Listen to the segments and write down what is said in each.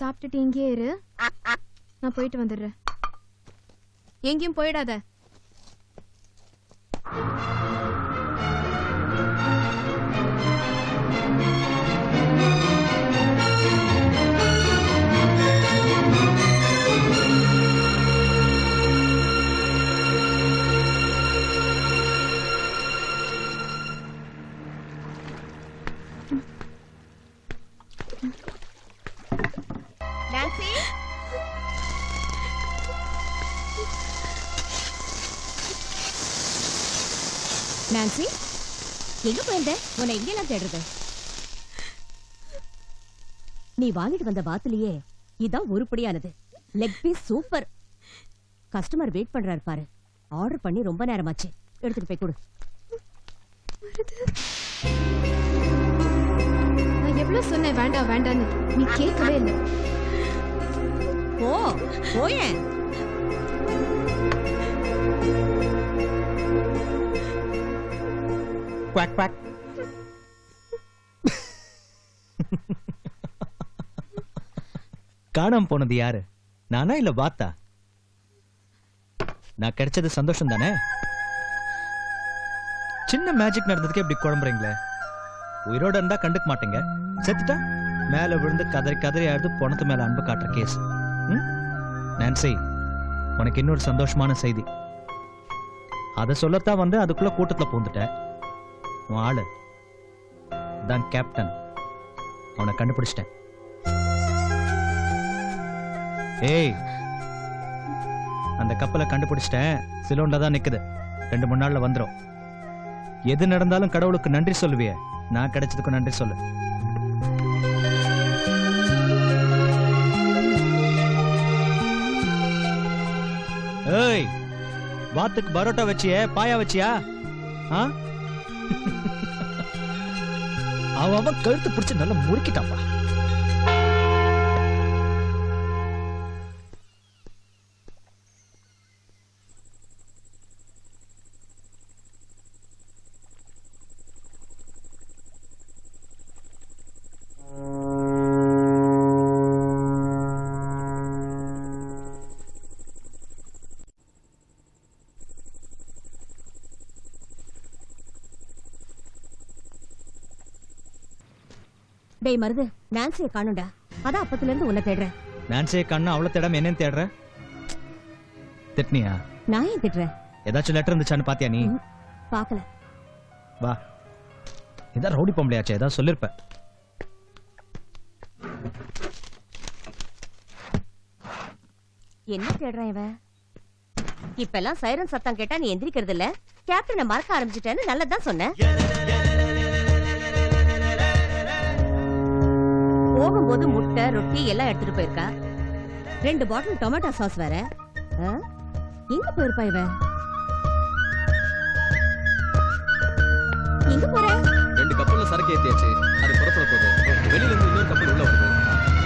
சாப்பிட்டுட்டு இங்கே இரு, நான் போயிட்டு வந்துடுறேன். எங்கேயும் போயிடாத. நான்சி, எங்க போயிருந்த? உன்னை எங்கெல்லாம் தேடுறது? நீ வாங்கிட்டு வந்த வாத்திலேயே இதான் ஒருபடியானது. Leg piece super. Customer wait பண்றாரு பாரு. ஆர்டர் பண்ணி ரொம்ப நேரமாச்சு. எடுத்துட்டு போய் கொடு. நான் எவ்வளவு சொன்னேன் வேண்டாம் வேண்டான்னு, நீ கேட்கவே இல்லை. போயேன். Quack, quack. காணாம போனது யாரு? நானா இல்ல வாத்தா? நான் கிடைச்சது சந்தோஷம் தானே. சின்ன மேஜிக் நடந்ததுக்கு எப்படி குழம்புறீங்களே? உயிரோட இருந்தா கண்டுக்க மாட்டீங்க, செத்துட்டா மேல விழுந்து கதறி கதறி ஆயிடுது. போனது மேல அன்பு காட்டுற கேஸ். நான்சி, உனக்கு இன்னொரு சந்தோஷமான செய்தி. அதை சொல்லத்தான் வந்து அதுக்குள்ள கூட்டத்துல பூந்துட்டேன். ஆளு தான் கேப்டன். அவனை கண்டுபிடிச்சிட்டேன். ஏய், அந்த கப்பலை கண்டுபிடிச்சிட்டேன். சிலோன்ல தான் நிக்குது. 2-3 நாள்ல வந்துடும். எது நடந்தாலும் கடவுளுக்கு நன்றி சொல்லுவியே. நான் கிடைச்சதுக்கு நன்றி சொல்லு. ஏய், வாத்துக்கு பரோட்டா வச்சியே பாயா வச்சியா? அவன் கழுத்து பிடிச்சு நல்லா முறுக்கிட்டாப்பா. டேய் மருது, நான்சியை காணும்டா. அதான் அப்பத்துல இருந்து உன்னை தேடுறேன். நான்சியை காணா அவளை தேடாம என்னன்னு தேடுற? திட்டினியா? நான் ஏன் திட்டுறேன்? ஏதாச்சும் லெட்டர் இருந்துச்சான்னு பாத்தியா நீ? பாக்கல. வா, ஏதாவது ரவுடி பொம்பளையாச்சே, ஏதாவது சொல்லிருப்ப. என்ன தேடுறேன் இவன்? இப்ப எல்லாம் சைரன் சத்தம் கேட்டா நீ எந்திரிக்கிறது இல்ல. கேப்டனை மறக்க ஆரம்பிச்சுட்டேன்னு நல்லதான் சொன்ன. போகும்போது முட்டை ரொட்டி எல்லாம் எடுத்துட்டு போயிருக்கா. 2 பாட்டில் டொமேட்டோ சாஸ் வேற. எங்க போயிருப்பா இவ? எங்க போற? 2 கப்பல்ல சரக்கு ஏத்தியாச்சு. அது புறப்பட போகுது. வெளியில இருந்து இன்னொரு கப்பல் உள்ள வருது.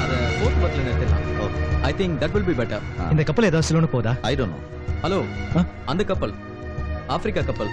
அத போர்ட் பட்ல நிறுத்தலாம். I think that will be better. இந்த கப்பல் ஏதாவது சிலோன போதா? I don't know. ஹலோ, அந்த கப்பல் ஆப்பிரிக்கா கப்பல்.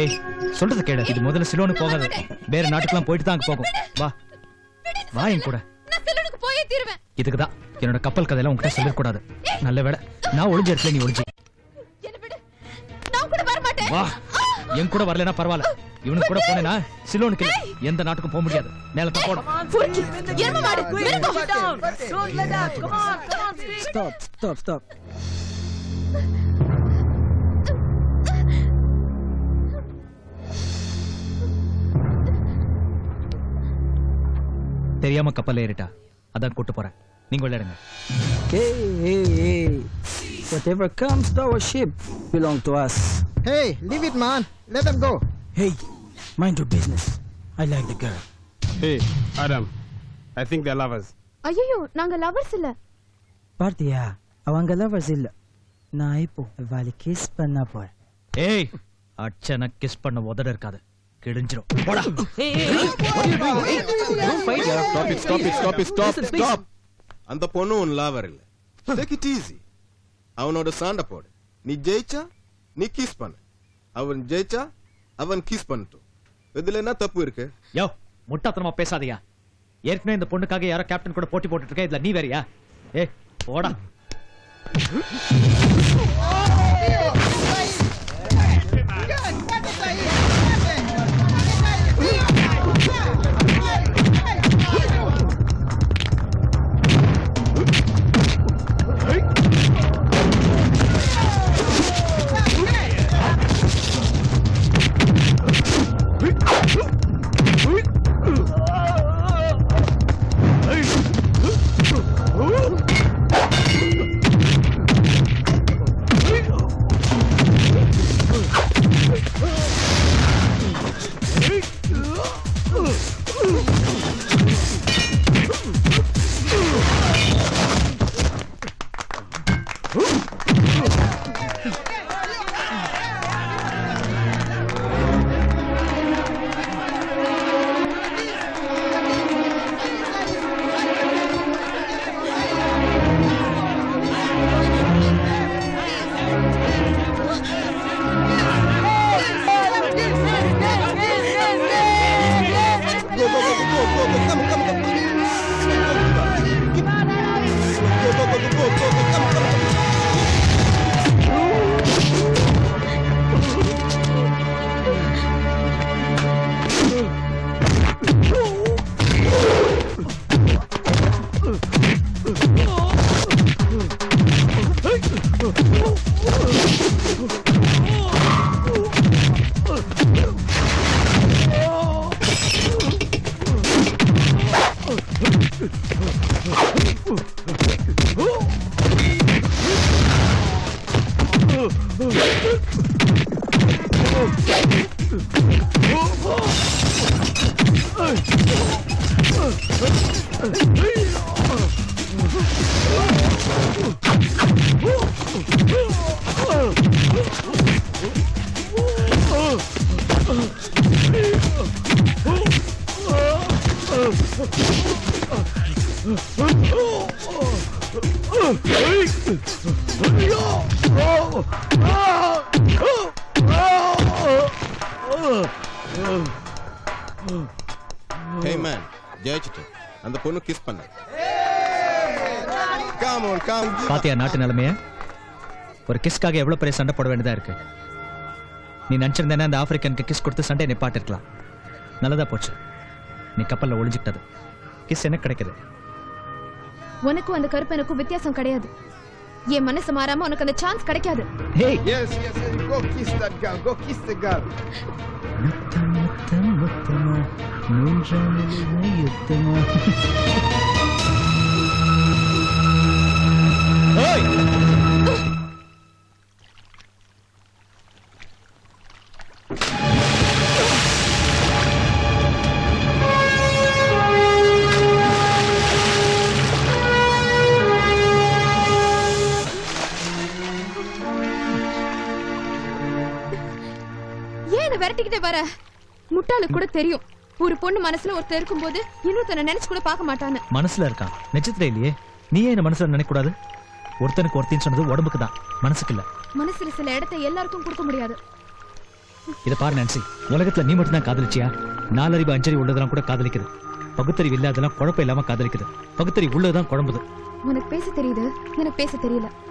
ஏய், சொல்றது கேளு. இது முதல்ல சிலோனு போகாது, வேற நாட்டுக்குலாம் போயிட்டு தான் போகும். வா வா என் கூட. நான் சிலோனுக்கு போயே தீருவேன். இதுக்குதான் என்னோட கப்பல் கதையெல்லாம் உன்கிட்ட சொல்லிட கூடாது. நல்ல வேளை நான் ஒளிஞ்ச இடத்துல நீ ஒளிஞ்சு. என்ன விடு, நான் கூட வர மாட்டேன். வா, என் கூட வரலனா பரவாயில்லை. இவனுக்கு கூட போனேனா சிலோனுக்கு எந்த நாட்டுக்கும் போக முடியாது. நேரா போடு. என்ன மாடு? Stop stop stop. தெரியாம கப்பல் ஏறிட்டா. அதான் கூட்டு போறேன், நீங்க விளையாடுங்க. Whatever comes to our ship belongs to us. Hey, leave it, man. Let them go. Hey, mind your business. I like the girl. Hey, Adam. I think they're lovers. Ayyo, nanga lovers illa. Parthiya, avanga lovers illa. Na ipo avali kiss panna por. Hey, achana kiss panna odara irukadu. Kedinjiru. Poda. Hey, what are you doing? Hey, don't fight. Stop. And the ponnu un lover illa. Take it easy. அவனோட சாண்ட போடு. நீ ஜெயிச்சா நீ kiss பண்ணு. அவன் ஜெயிச்சா அவன் kiss பண்ணட்டும். இதுல என்ன தப்பு இருக்கு? யோ, முட்டாத்தனமா பேசாதயா. ஏற்கனவே இந்த பொண்ணுக்காக யாரோ கேப்டன் கூட போட்டி போட்டுட்டு இருக்க. இதுல நீ வேறயா? ஏ, போடா. கிஸ்காக எவ்வளவு பெரிய சண்டை போட வேண்டியதா இருக்கு. நீ நினைச்சிருந்தேன்னா அந்த ஆப்பிரிக்கனுக்கு கிஸ் கொடுத்து சண்டை நிப்பாட்டிருக்கலாம். நல்லதா போச்சு நீ கப்பல்ல ஒளிஞ்சுக்கிட்டது. கிஸ் என்ன கிடைக்குது? உனக்கும் அந்த கருப்பனுக்கும் வித்தியாசம் கிடையாது. என் மனசு மாறாம உனக்கு அந்த சான்ஸ் கிடைக்காது. வர முட்டாளு கூட தெரியும். ஒரு பொண்ணு மனசுல ஒருத்தர் இருக்கும் போது இன்னொருத்தனை நினைச்சு கூட பார்க்க மாட்டானு. மனசுல இருக்கான் நட்சத்திர இல்லையே. நீ ஏன் மனசுல நினைக்க கூடாது? ஒருத்தனுக்கு ஒருத்தின்னு சொன்னது உடம்புக்கு தான், மனசுக்கு இல்ல. மனசுல சில இடத்தை எல்லாருக்கும் கொடுக்க முடியாது. இத பாரு நான்சி, உலகத்துல நீ மட்டும் தான் காதலிச்சியா? நாலறிவு அஞ்சறி உள்ளதெல்லாம் கூட காதலிக்குது. பகுத்தறிவு இல்லாதெல்லாம் குழப்பம் இல்லாம காதலிக்குது. பகுத்தறிவு உள்ளதுதான் குழம்புது. உனக்கு பேச தெரியுது, எனக்கு பேச தெரியல.